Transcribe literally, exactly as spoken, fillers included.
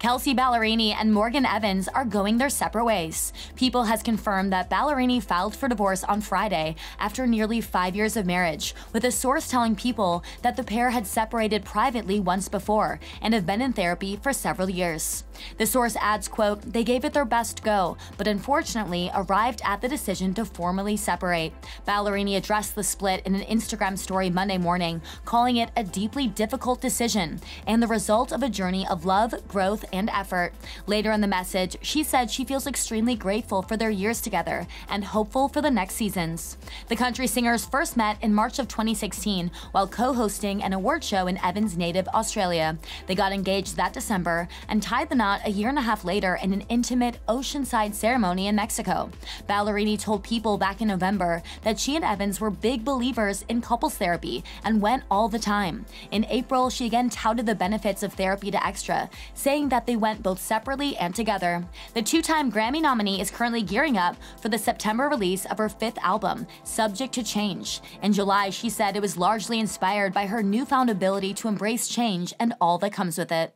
Kelsea Ballerini and Morgan Evans are going their separate ways. People has confirmed that Ballerini filed for divorce on Friday after nearly five years of marriage, with a source telling People that the pair had separated privately once before and have been in therapy for several years. The source adds, quote, "They gave it their best go, but unfortunately arrived at the decision to formally separate." Ballerini addressed the split in an Instagram story Monday morning, calling it a deeply difficult decision and the result of a journey of love, growth, and effort. Later in the message, she said she feels extremely grateful for their years together and hopeful for the next seasons. The country singers first met in March of twenty sixteen while co-hosting an award show in Evans' native Australia. They got engaged that December and tied the knot a year and a half later in an intimate oceanside ceremony in Mexico. Ballerini told People back in November that she and Evans were big believers in couples therapy and went all the time. In April, she again touted the benefits of therapy to Extra, saying that they went both separately and together. The two-time Grammy nominee is currently gearing up for the September release of her fifth album, Subject to Change. In July, she said it was largely inspired by her newfound ability to embrace change and all that comes with it.